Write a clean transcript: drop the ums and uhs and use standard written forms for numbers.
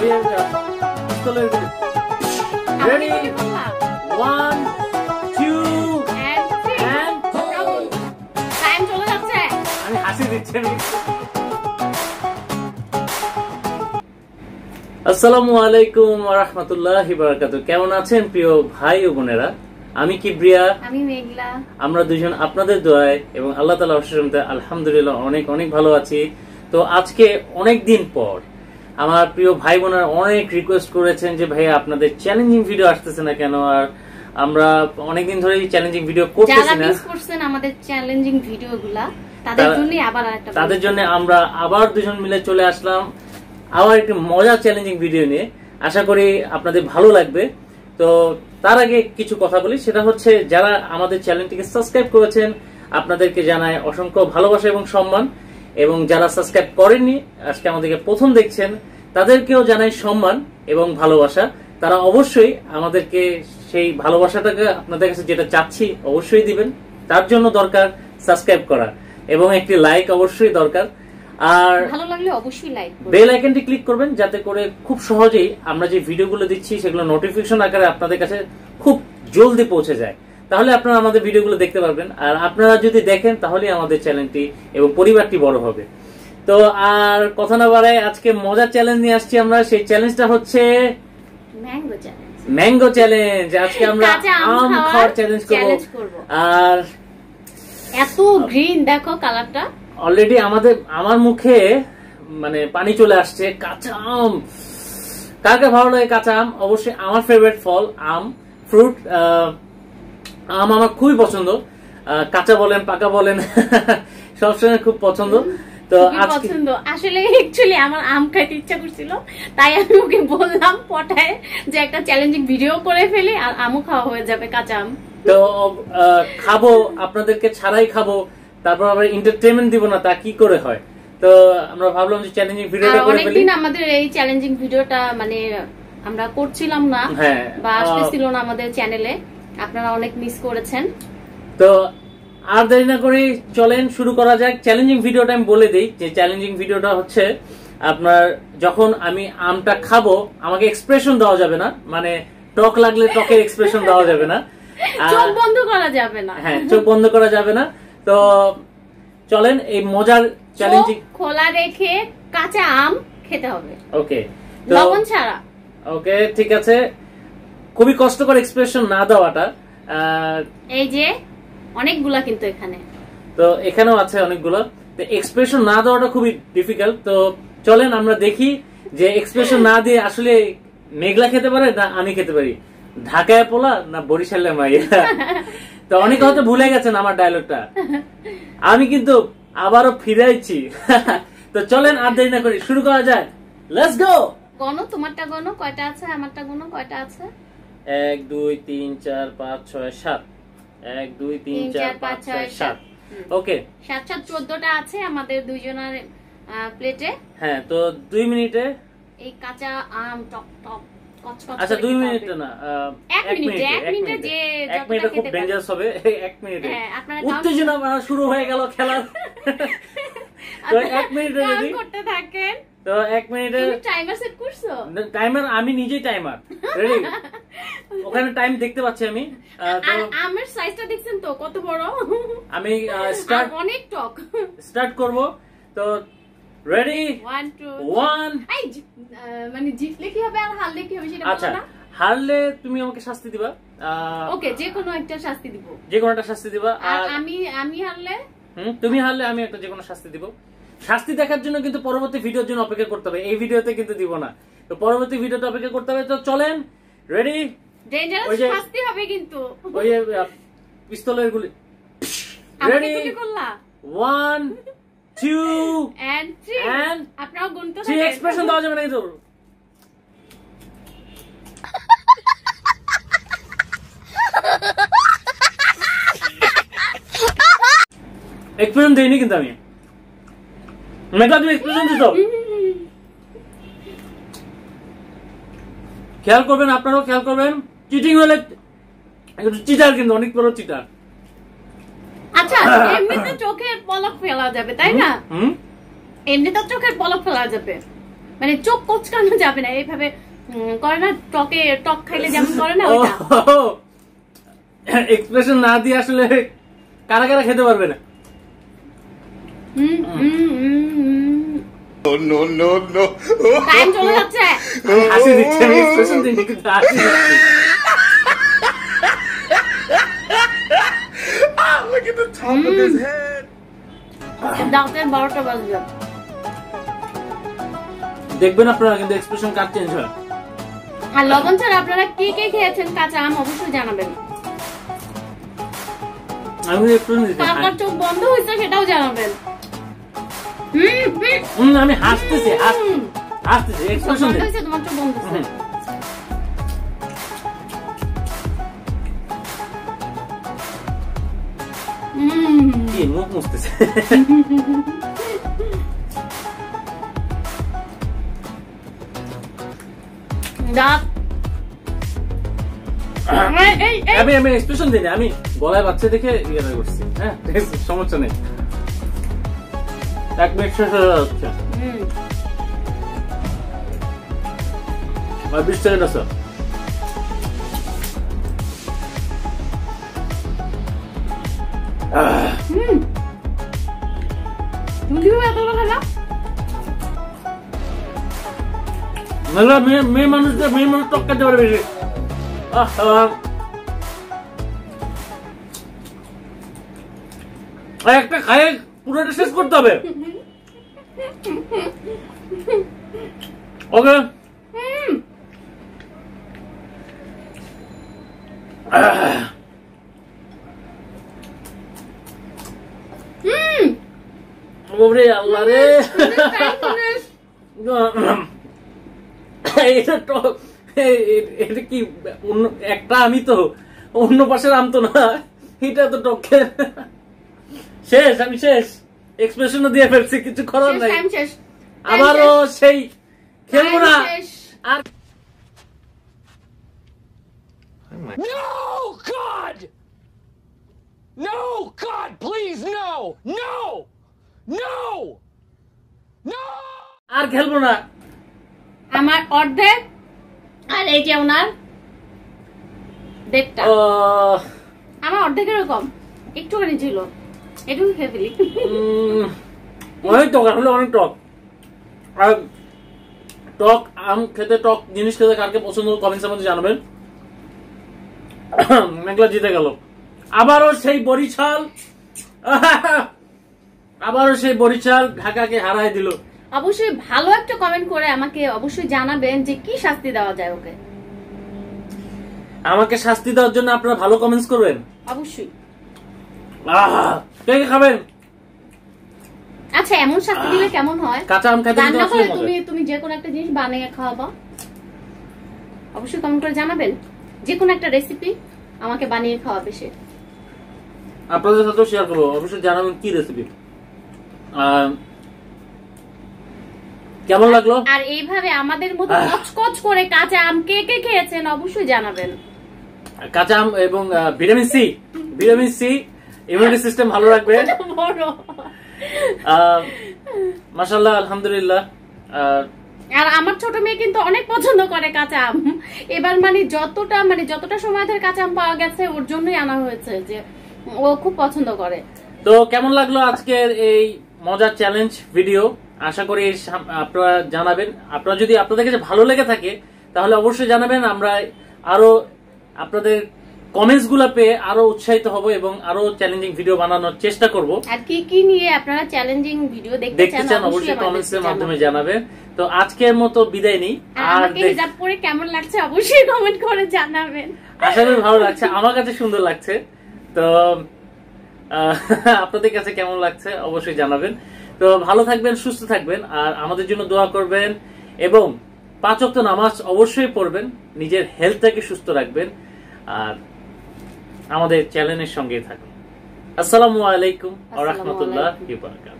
Ready? 1, 2, and time চলে যাচ্ছে। আমি হাসি দিচ্ছি। আসসালামু আলাইকুম ওয়া রাহমাতুল্লাহি ওয়া বারাকাতুহু। কেমন আছেন প্রিয় ভাই ও বোনেরা? আমি কিবরিয়া, আমি মেঘলা। আমরা দুজন আপনাদের দোয়ায় এবং আল্লাহ তাআলার অশেষ রহমতে আলহামদুলিল্লাহ অনেক অনেক ভালো আছি। তো আজকে অনেক দিন পর আমার প্রিয় ভাই বোনেরা অনেক রিকোয়েস্ট করেছেন যে ভাইয়া আপনাদের চ্যালেঞ্জিং ভিডিও আসতেছে না কেন, আর আমরা অনেকদিন ধরে চ্যালেঞ্জিং ভিডিও করতেছি না। মিস করছেন আমাদের চ্যালেঞ্জিং ভিডিওগুলা, তাদের জন্য আবার একটা, তাদের জন্য আমরা আবার দুজন মিলে চলে আসলাম আবার একটা মজার চ্যালেঞ্জিং ভিডিও নিয়ে। আশা করি আপনাদের ভালো লাগবে। তো তার আগে কিছু কথা বলি, সেটা হচ্ছে যারা আমাদের চ্যানেলটিকে সাবস্ক্রাইব করেছেন আপনাদেরকে জানাই অসংখ্য ভালোবাসা এবং সম্মান, এবং যারা সাবস্ক্রাইব করেননি আজকে আমাদেরকে প্রথম দেখছেন তাদেরকেও জানাই সম্মান এবং ভালোবাসা। তারা অবশ্যই আমাদেরকে সেই ভালোবাসাটাকে আপনাদের কাছে যেটা চাচ্ছি অবশ্যই দিবেন, তার জন্য দরকার সাবস্ক্রাইব করা এবং একটি লাইক অবশ্যই দরকার। আর ভালো লাগলে অবশ্যই লাইক করবেন, বেল আইকনটি ক্লিক করবেন যাতে করে খুব সহজেই আমরা যে ভিডিওগুলো দিচ্ছি সেগুলো নোটিফিকেশন আকারে আপনাদের কাছে খুব জলদি পৌঁছে যায়। তাহলে আপনারা আমাদের ভিডিওগুলো দেখতে পারবেন, আর আপনারা যদি দেখেন তাহলে আমাদের চ্যানেলটি এবং পরিবারটি বড় হবে। তো আর কথা না বাড়াই আজকে মজার চ্যালেঞ্জ নিয়ে আসছি আমরা। সেই চ্যালেঞ্জটা হচ্ছে ম্যাঙ্গো চ্যালেঞ্জ। ম্যাঙ্গো চ্যালেঞ্জ আজকে আমরা আম খাওয়ার চ্যালেঞ্জ করব। আর এত গ্রিন দেখো কালারটা, অলরেডি আমাদের আমার মুখে মানে পানি চলে আসছে। কাঁচা আম কাকে ভালো লাগে? কাঁচা আম অবশ্যই আমার ফেভারিট ফল, আম ফ্রুট। আম আমার খুবই পছন্দ, কাঁচা বলেন পাকা বলেন সবসময় খুব পছন্দ। তো পছন্দ আসলে অ্যাকচুয়ালি আমার আম খাইতে ইচ্ছা করছিল, তাই আমি ওকে বললাম পটায় যে একটা চ্যালেঞ্জিং ভিডিও করে ফেলি আর আমও খাওয়া হয়ে যাবে কাঁচা আম। তো খাবো আপনাদেরকে ছাড়াই খাবো, তারপর আমরা এন্টারটেইনমেন্ট দিব না তা কি করে হয়। তো আমরা ভাবলাম যে চ্যালেঞ্জিং ভিডিওটা করে ফেলি। অনেকদিন আমাদের এই চ্যালেঞ্জিং ভিডিওটা মানে আমরা করছিলাম না বা আসতেছিল না আমাদের চ্যানেলে, আপনারা অনেক মিস করেছেন। তো আর দেরি না করে চলেন শুরু করা যাক চ্যালেঞ্জিং ভিডিওটা। আমি বলে দিই যে চ্যালেঞ্জিং ভিডিওটা হচ্ছে আপনার যখন আমি আমটা খাবো আমাকে এক্সপ্রেশন দেওয়া যাবে না, মানে টক লাগলে টকের এক্সপ্রেশন দেওয়া যাবে না, চোখ বন্ধ করা যাবে না। হ্যাঁ, চোখ বন্ধ করা যাবে না। তো চলেন এই মজার চ্যালেঞ্জিং, খোলা রেখে কাঁচা আম খেতে হবে। ওকে, লবণ ছাড়া। ওকে ঠিক আছে, খুবই কষ্টকর এক্সপ্রেশন না দেওয়াটা। এই যে অনেকগুলা কিন্তু এখানে, তো এখানেও আছে অনেকগুলা, তো এক্সপ্রেশন না দেওয়াটা খুবই ডিফিকাল্ট। তো চলেন আমরা দেখি যে এক্সপ্রেশন না দিয়ে আসলে মেঘলা খেতে পারে না আমি খেতে পারি, ঢাকায় পোলা না বরিশালে মাইয়া। তো অনেকে হয়তো ভুলে গেছেন আমার ডায়লগটা, আমি কিন্তু আবারও ফিরাইছি। তো চলেন আর দেরি না করি শুরু করা যাক, লেটস গো। গনো তোমারটা, গনো কয়টা আছে, আমারটা গনো কয়টা আছে। 1 2 3 4 5 6 7 1 2 3 4 5 6 7। ওকে, 7 7 14টা আছে আমাদের দুইজনের প্লেটে। হ্যাঁ, তো 2 মিনিটে এই কাঁচা আম টক টক কচকচ। আচ্ছা 2 মিনিট না, 1 মিনিট। 1 মিনিটে যে 1 মিনিট খুব ডেঞ্জারাস হবে। 1 মিনিটে উত্তেজনা শুরু হয়ে গেল খেলা। তো 1 মিনিটে যদি করতে থাকেন, তো 1 মিনিটে তুমি টাইমার সেট করছো? টাইমার আমি নিজে টাইমার, রেডি? ওখানে টাইম দেখতে পাচ্ছি আমি। আর আমার সাইজটা দেখছেন তো কত বড়। আমি স্টার্ট, অনেক টক, স্টার্ট করব। তো রেডি 1 2 1। এই মানে জিতলে কি হবে আর হারলে কি হবে সেটা বলো না। আচ্ছা, হারলে তুমি আমাকে শাস্তি দিবা। ওকে, যে কোনো একটা শাস্তি দিব, যে কোনো একটা শাস্তি দিবা। আর আমি হারলে, তুমি হারলে আমি একটা যে কোনো শাস্তি দিব। শাস্তি দেখার জন্য কিন্তু পরবর্তী ভিডিওর জন্য অপেক্ষা করতে হবে, এই ভিডিওতে কিন্তু দিব না। তো পরবর্তী ভিডিওতে অপেক্ষা করতে হবে। তো চলেন, রেডি? ডেঞ্জারাস শাস্তি হবে কিন্তু, ওই পিস্তলের গুলি। রেডি? তুমি করলা 1 2 and 3 and আপনারা গুনতে থাকেন। জি, এক্সপ্রেশন দাও যাবে না কিন্তু। এক্সপ্রেশন দেইনি কিন্তু আমি। মেঘলা তুমি এক্সপ্রেশন দিছো, খেয়াল করবেন, আপনারাও খেয়াল করবেন। চিটিং হলে চিটার কিন্তু, অনেক বড় চিটার। আচ্ছা, এমনিতে চোখের পলক ফেলা যাবে তাই না? এমনিতে চোখের পলক ফেলা যাবে। মানে চোখ কোচকানো যাবে না, এইভাবে করে না, টকে টক খাইলে যেমন করে না ওটা এক্সপ্রেশন না দিয়ে আসলে কারা কারা খেতে পারবে না। No no no, টাইম চলে যাচ্ছে, হাসি দিচ্ছে না, এক্সপ্রেশন দিচ্ছে না, হাসি দিচ্ছে। Look at the top of his head. ডাক্তার 12টা বাজে দেখবেন আপনারা, কিন্তু এক্সপ্রেশন কাট চেঞ্জ হয়। আর লবণ ছাড়া আপনারা কে কে খেয়েছেন কাঁচা আম অবশ্যই জানাবেন। আমি এক্সপ্রেশন দিছি, কার চোখ বন্ধ হইছে সেটাও জানাবেন। আমি হাসতেছি হাসতেছি, এক্সপ্রেশন দিছি, তোমার চোখ বন্ধ হইছে। কি মুখ মুছতেছে। আমি এক্সপ্রেশন দিই না, আমি গলায় বাচ্চা দেখে ইয়ে করছি। হ্যাঁ সমস্যা নেই, এক মিনিট শেষ হয়ে যাচ্ছে। মেয়ে মানুষটা মেয়ে মানুষ টক খেতে পারবে। একটা খায় পুরোটা শেষ করতে হবে। ওকে ওরে আল্লাহ রে, এটা টক, এটা কি অন্য একটা, আমি তো অন্য পাশের আম তো না, এটা তো টক খেয়ে শেষ, আমি শেষ, এক্সপ্রেশনও দিয়ে ফেলছি, কিছু করার নাই, আবারও সেই খেলবো না আর। No God! No God, please no! No! No! No! আর খেলবো না। আমার অর্ধেক আর এই যে ওনার দেড়টা, আমার অর্ধেকেরও কম, একটুখানি ছিল। অনেক টক, আসলে অনেক টক। আর টক আম খেতে, টক জিনিস খেতে কারকে পছন্দ কমেন্টস এর মধ্যে জানাবেন। মেঘলা জিতে গেল, আবারও সেই বরিশাল, আবারও সেই বরিশাল ঢাকাকে হারায় দিল। অবশ্যই ভালো একটা কমেন্ট করে আমাকে অবশ্যই জানাবেন যে কি শাস্তি দেওয়া যায় ওকে। আমাকে শাস্তি দেওয়ার জন্য আপনারা ভালো কমেন্টস করবেন অবশ্যই। খাবেন আচ্ছা, এমন শাস্তি দিলে কেমন হয়, কাঁচা আম খেতে তুমি তুমি যে কোনো একটা জিনিস বানিয়ে খাওয়াবা, অবশ্যই কমেন্ট করে জানাবেন। যে কোনো একটা রেসিপি আমাকে বানিয়ে খাওয়াবে, সে আপনাদের সাথে শেয়ার করবো। অবশ্যই জানাবেন কি রেসিপি, কেমন লাগলো। আর এইভাবে আমাদের মতো কচকচ করে কাঁচা আম কে কে খেয়েছেন অবশ্যই জানাবেন। কাঁচা আম এবং vitamin C, vitamin C immunity system ভালো রাখবে। মাশাআল্লাহ, আলহামদুলিল্লাহ। আর আমার ছোট মেয়ে কিন্তু অনেক পছন্দ করে কাঁচা আম। এবার যতটা সময় ধরে কাঁচা আম পাওয়া গেছে ওর জন্যই আনা হয়েছে, যে ও খুব পছন্দ করে। তো কেমন লাগলো আজকের এই মজার চ্যালেঞ্জ ভিডিও, আশা করি আপনারা জানাবেন। আপনারা যদি আপনাদের কাছে ভালো লেগে থাকে তাহলে অবশ্যই জানাবেন, আমরা আরো আপনাদের কমেন্টস গুলো পেয়ে আরো উৎসাহিত হব এবং আরো চ্যালেঞ্জিং ভিডিও বানানোর চেষ্টা করব। আর কি কি নিয়ে আপনারা চ্যালেঞ্জিং ভিডিও দেখতে চান অবশ্যই কমেন্টস এর মাধ্যমে জানাবেন। তো আজকের মতো বিদায় নেই। আর হিজাব পরে কেমন লাগছে অবশ্যই কমেন্ট করে জানাবেন। আশা করি ভালো লাগছে, আমার কাছে সুন্দর লাগছে। তো আপনাদের কাছে কেমন লাগছে অবশ্যই জানাবেন। তো ভালো থাকবেন, সুস্থ থাকবেন, আর আমাদের জন্য দোয়া করবেন এবং 5 ওয়াক্ত নামাজ অবশ্যই পড়বেন, নিজের হেলথটাকে সুস্থ রাখবেন, আর আমাদের চ্যানেলের সঙ্গে থাকুন। আসসালামু আলাইকুম ওয়া রাহমাতুল্লাহি ওয়া বারাকাতুহু।